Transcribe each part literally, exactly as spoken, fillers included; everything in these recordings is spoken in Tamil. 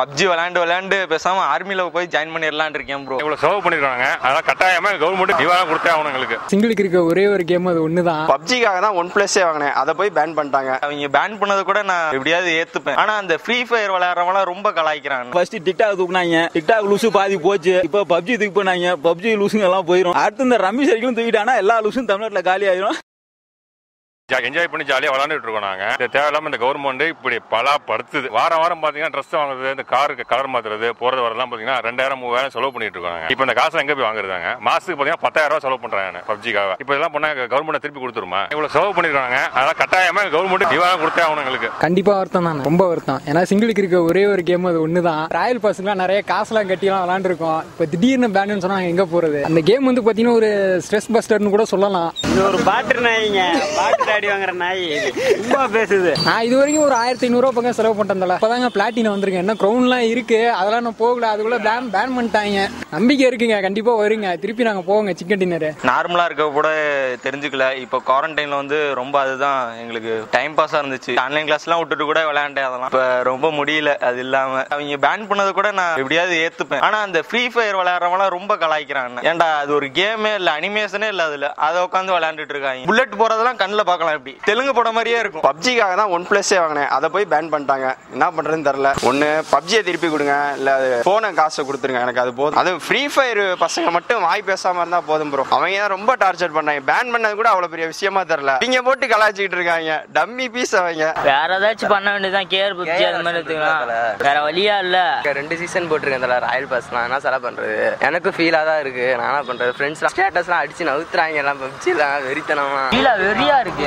P U B G விளையாண்டு விளையாண்டு பேசாம ஆர்மில போய் ஜாயின் பண்ணிடலாம்னு இருக்கேன் bro. இவ்வளவு சர்வ் பண்ணிருக்காங்க. அதனால கட்டாயமா கவர்மெண்ட் டிவாரா கொடுத்தே ஆகணும் உங்களுக்கு. சிங்கிளுக்கு இருக்க ஒரே ஒரு கேம் அது ஒண்ணுதான். P U B Gக்காக தான் ஒன் பிளஸ் வாங்குனேன். அத போய் பேன் பண்ணிட்டாங்க. அவங்க பேன் பண்ணது கூட நான் எப்படியாவது ஏத்துப்பேன். ஆனா அந்த ஃப்ரீ ஃபயர் விளையாடுறவங்க ரொம்ப கலாய்க்கறாங்க. ஃபர்ஸ்ட் TikTok தூக்குனாங்க. TikTok லூசு பாதி போச்சு. இப்போ P U B G தூக்கி போனாங்க. P U B G லூசுங்க எல்லாம் போயிரும். அடுத்து இந்த ரம்மி சைக்கிளும் தூக்கிட்டானா எல்லா லூசும் தமிழ்நாட்டுல காலி ஆயிரும். என்ஜாய் பண்ணி ஜாலியாக விளாண்டுட்டு இருக்கோம் நாங்கள். இந்த தேவையில்லாமல் இந்த கவர்மெண்ட் இப்படி பலா படுத்துது. வாரம் வாரம் பார்த்தீங்கன்னா ட்ரெஸ் வாங்குறது, இந்த காருக்கு கலர் மாற்றுறது, போகிறது வரலாம் பார்த்தீங்கன்னா ரெண்டாயிரம் மூவாயிரம் செலவு பண்ணிட்டு இருக்காங்க. இப்போ இந்த காசு எங்கே போய் வாங்குறாங்க? மாசத்துக்கு பார்த்தீங்கன்னா பத்தாயிரம் ரூபா செலவு பண்ணுறாங்க பப்ஜிக்காக. இப்போ இதெல்லாம் பண்ணால் கவர்மெண்ட் திருப்பி கொடுத்துருமா? இவ்வளோ செலவு பண்ணிருக்காங்க. அதனால கட்டாயமாக கவர்மெண்ட் நிவாரணம் கொடுத்தே அவங்களுக்கு. கண்டிப்பாக வருத்தம் தான், ரொம்ப வருத்தம். ஏன்னா சிங்கிளுக்கு இருக்க ஒரே ஒரு கேம் அது ஒன்று தான். ராயல் பாஸ்லாம் நிறைய காசுலாம் கட்டிலாம் விளாண்டுருக்கோம். இப்போ திடீர்னு பேன்னு சொன்னால் நாங்கள் எங்கே போகிறது? அந்த கேம் வந்து பார்த்தீங்கன்னா ஒரு ஸ்ட்ரெஸ் பஸ்டர்னு கூட சொல்லலாம். இது ஒரு பேட்டர் கண்ணில் பார்க்கலாம். இப்படி தெலுங்கு படம் மாதிரியே இருக்கும். பப்ஜிக்காக தான் ஒன் பிளஸ் வாங்கினேன். அதை போய் பேன் பண்ணிட்டாங்க. என்ன பண்றதுன்னு தெரியல. ஒன்னு பப்ஜியை திருப்பி கொடுங்க, இல்ல போன காசை கொடுத்துருங்க, எனக்கு அது போதும். அது ஃப்ரீ ஃபயர் பசங்க மட்டும் வாய் பேசாம இருந்தா போதும் ப்ரோ. அவங்க ரொம்ப டார்ச்சர் பண்ணாங்க. பேன் பண்ணது கூட அவ்வளவு பெரிய விஷயமா தெரியல. நீங்க போட்டு கலாய்ச்சிட்டு இருக்காங்க. டம்மி பீஸ் அவங்க. வேற ஏதாச்சும் பண்ண வேண்டியதான். கேர் பப்ஜி அந்த மாதிரி எடுத்துக்கலாம். வேற வழியா இல்ல. ரெண்டு சீசன் போட்டுருக்கேன் ராயல் பாஸ். நான் என்ன செலவு பண்றது? எனக்கு ஃபீலா தான் இருக்கு. நான் என்ன பண்றது? ஃப்ரெண்ட்ஸ் ஸ்டேட்டஸ்லாம் அடிச்சு நவுத்துறாங்க. எல்லாம் பப்ஜி எல்லாம் வெறித்தனமா ஃபீலா வெறியா இருக்கு.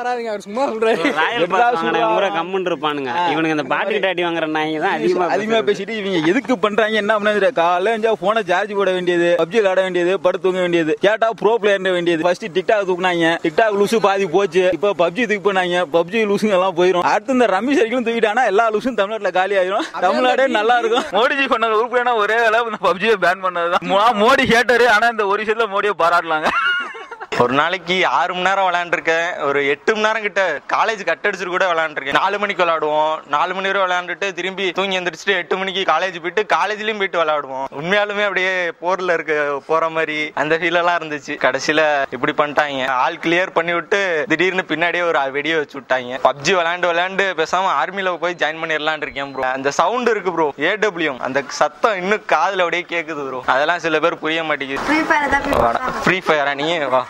வராதீங்க அவர் சும்மா சொல்றாரு. ஊரே கம்முன்னு இருப்பானுங்க. இவனுக்கு அந்த பாட்டி டாடி வாங்குற நாய்ங்க தான் அதிகமா அதிகமா பேசிட்டு இவங்க எதுக்கு பண்றாங்க என்ன பண்ணது? காலையில எஞ்சா போனை சார்ஜ் போட வேண்டியது, பப்ஜி விளையாட வேண்டியது, படுத்து தூங்க வேண்டியது, கேட்டா ப்ரோ பிளேயர் வேண்டியது. ஃபர்ஸ்ட் டிக்டாக் தூக்குனாங்க. டிக்டாக் லூசு பாதி போச்சு. இப்போ பப்ஜி தூக்கி போனாங்க. பப்ஜி லூசுங்க எல்லாம் போயிரும். அடுத்து இந்த ரம்மி சைக்கிளும் தூக்கிட்டானா எல்லா லூசும் தமிழ்நாட்டுல காலி ஆயிரும். தமிழ்நாடே நல்லா இருக்கும். மோடிஜி பண்ணது உறுப்பினா ஒரே வேலை பப்ஜியை பேன் பண்ணதுதான். மோடி ஹேட்டரு. ஆனா இந்த ஒரு விஷயத்துல மோடியை பாராட்டலாங்க. ஒரு நாளைக்கு ஆறு மணி நேரம் விளையாண்டுருக்கேன். ஒரு எட்டு மணி நேரம் கிட்ட காலேஜ் கட் அடிச்சுட்டு கூட விளையாண்டுருக்கேன். நாலு மணிக்கு விளையாடுவோம். நாலு மணி வரை விளையாண்டுட்டு திரும்பி தூங்கி எந்திரிச்சிட்டு எட்டு மணிக்கு காலேஜ் போயிட்டு காலேஜ்லயும் போயிட்டு விளையாடுவோம். உண்மையாலுமே அப்படியே போர்ல இருக்க போற மாதிரி அந்த ஃபீல் எல்லாம் இருந்துச்சு. கடைசியில இப்படி பண்ணிட்டாங்க. ஆள் கிளியர் பண்ணி விட்டு திடீர்னு பின்னாடியே ஒரு வெடியை வச்சு விட்டாங்க. பப்ஜி விளையாண்டு விளையாண்டு பேசாம ஆர்மியில போய் ஜாயின் பண்ணிடலான் இருக்கேன் ப்ரோ. அந்த சவுண்ட் இருக்கு ப்ரோ. ஏடபிள்யூ அந்த சத்தம் இன்னும் காதுல அப்படியே கேக்குது ப்ரோ. அதெல்லாம் சில பேர் புரிய மாட்டேங்குது. ஃப்ரீ ஃபயரா நீ வா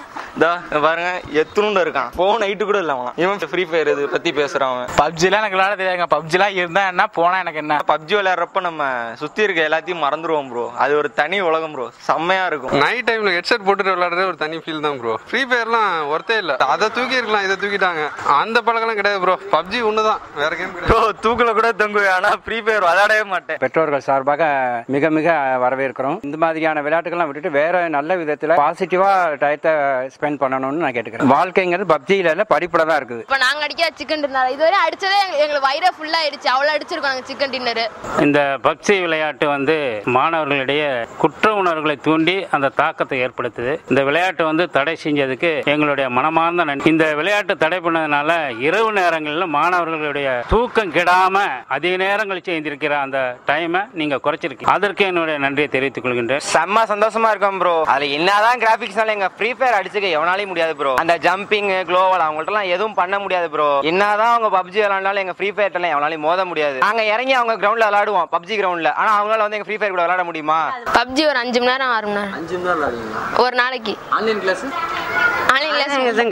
பாருங்க. எத்தனுண்டு இருக்கான். போன் நைட்டு கூட இல்லாம இவன் ஃப்ரீ ஃபயர் இது பத்தி பேசுறான். பப்ஜிலாம் எனக்கு விளையாட தெரியாதுங்க. பப்ஜிலாம் இருந்தா என்ன, போனா எனக்கு என்ன. பப்ஜி விளையாடுறப்ப நம்ம சுத்தி இருக்க எல்லாத்தையும் மறந்துடுவோம் ப்ரோ. அது ஒரு தனி உலகம் ப்ரோ. செம்மையா இருக்கும். நைட் டைம்ல ஹெட்செட் போட்டுட்டு விளையாடுறது ஒரு தனி ஃபீல் தான் ப்ரோ. ஃப்ரீ ஃபயர்லாம் ஒருத்தே இல்ல. அதை தூக்கி இருக்கலாம், இதை தூக்கிட்டாங்க. அந்த பழக்கெல்லாம் கிடையாது ப்ரோ. பப்ஜி ஒண்ணுதான், வேற கேம் ப்ரோ. தூக்கல கூட தங்குவேன், ஆனா ஃப்ரீ ஃபயர் விளையாடவே மாட்டேன். பெற்றோர்கள் சார்பாக மிக மிக வரவேற்கிறோம். இந்த மாதிரியான விளையாட்டுகள்லாம் விட்டுட்டு வேற நல்ல விதத்துல பாசிட்டிவா டயத்தை ஸ்பெண்ட் பண்ணணும்னு நான் கேட்டுக்கிறேன். வாழ்க்கைங்கிறது பப்ஜியில இல்ல, படிப்புல தான் இருக்குது. இப்போ நாங்க அடிக்கிற சிக்கன் டின்னர் இதுவரை அடிச்சதே எங்களுக்கு வயிறு ஃபுல்லா ஆயிடுச்சு. அவ்வளவு அடிச்சிருக்கோம் நாங்க சிக்கன் டின்னர். இந்த பப்ஜி விளையாட்டு வந்து மாணவர்களிடையே குற்ற உணர்வுகளை தூண்டி அந்த தாக்கத்தை ஏற்படுத்துது. இந்த விளையாட்டு வந்து தடை செஞ்சதுக்கு எங்களுடைய மனமார்ந்த நன்றி. இந்த விளையாட்டு தடை பண்ணதுனால இரவு நேரங்களில் மாணவர்களுடைய தூக்கம் கெடாம அதிக நேரம் கழிச்சு எழுந்திருக்கிற அந்த டைமை நீங்க குறைச்சிருக்கீங்க. அதற்கு என்னுடைய நன்றியை தெரிவித்துக் கொள்கின்றேன். செம்ம சந்தோஷமா இருக்கும் ப்ரோ. அது என்னதான் கிராபிக்ஸ்னால எங்க ஃப்ரீ ஃபயர் அடிச்சு எவனாலையும் முடியாது ப்ரோ. அந்த ஜம்பிங் குளோவல் அவங்கள்ட்ட எதுவும் பண்ண முடியாது ப்ரோ. என்னதான் அவங்க பப்ஜி விளையாண்டாலும் எங்க ஃப்ரீ ஃபயர் எவனாலையும் மோத முடியாது. நாங்க இறங்கி அவங்க கிரவுண்ட்ல விளையாடுவோம் பப்ஜி கிரவுண்ட்ல. ஆனா அவங்களால வந்து எங்க ஃப்ரீ ஃபயர் கூட விளையாட முடியுமா? பப்ஜி ஒரு அஞ்சு மணி நேரம் ஆறு மணி நேரம் அஞ்சு மணி நேரம் விளையாடுவீங்களா ஒரு நாளைக்கு? ஆன்லைன் கிளாஸ்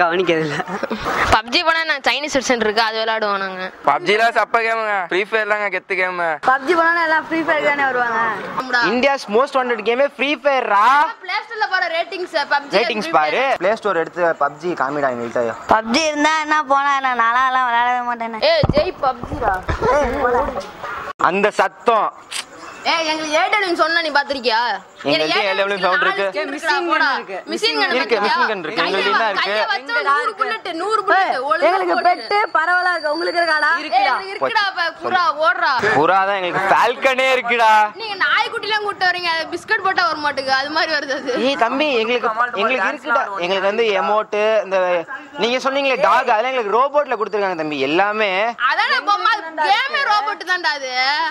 கவனிக்கிறதுல பப்ஜி போனா நான் சைனீஸ் சென்டர் இருக்கு அது விளையாடுவோம் நாங்க. பப்ஜில சப்ப கேமுங்க. ஃப்ரீ ஃபயர்லாங்க கெத்து கேம். பப்ஜி போனா எல்லாம் ஃப்ரீ ஃபயர் தானே வருவாங்க. இந்தியாஸ் மோஸ்ட் வாண்டட் கேமே ஃப்ரீ ஃபயர் ரா. ப்ளே ஸ்டோர்ல போற ரேட்டிங்ஸ் பப்ஜி ரேட்டிங்ஸ் பாரு. ப்ளே ஸ்டோர் எடுத்து பப்ஜி காமிடா என்கிட்டயா. பப்ஜி இருந்தா என்ன போனா நான் நாளாலாம் விளையாடவே மாட்டேனே. ஏய் ஜெய் பப்ஜிடா. அந்த சத்தம் ஏய் எங்க ஏர்டெல்னு சொன்னா நீ பாத்துறியா? எங்க ஏர்டெல்ல சவுண்ட் இருக்கு. மிஷின் கன் இருக்கு. மிஷின் கன் இருக்கு. மிஷின் கன் இருக்கு. எங்க என்ன இருக்கு? நூறு புல்லட் நூறு புல்லட். உங்களுக்கு பெட் பரவலா இருக்கு. உங்களுக்கு இருக்காடா? இருக்குடா. புறா ஓடுறா. புறா தான் எங்க ஃபால்கனே இருக்குடா. நீங்க நாய் குட்டிலாம் கூட்டி வரீங்க. பிஸ்கட் போட்டா வர மாட்டேங்குது. அது மாதிரி வருது. ஏய் தம்பி எங்களுக்கு எங்களுக்கு இருக்குடா. எங்களுக்கு வந்து எமோட் இந்த நீங்க சொன்னீங்களே டாக் அதெல்லாம் எங்களுக்கு ரோபோட்ல கொடுத்திருக்காங்க தம்பி எல்லாமே. அதானே பொம்மா கேமே ரோபோட் தான்டா அது.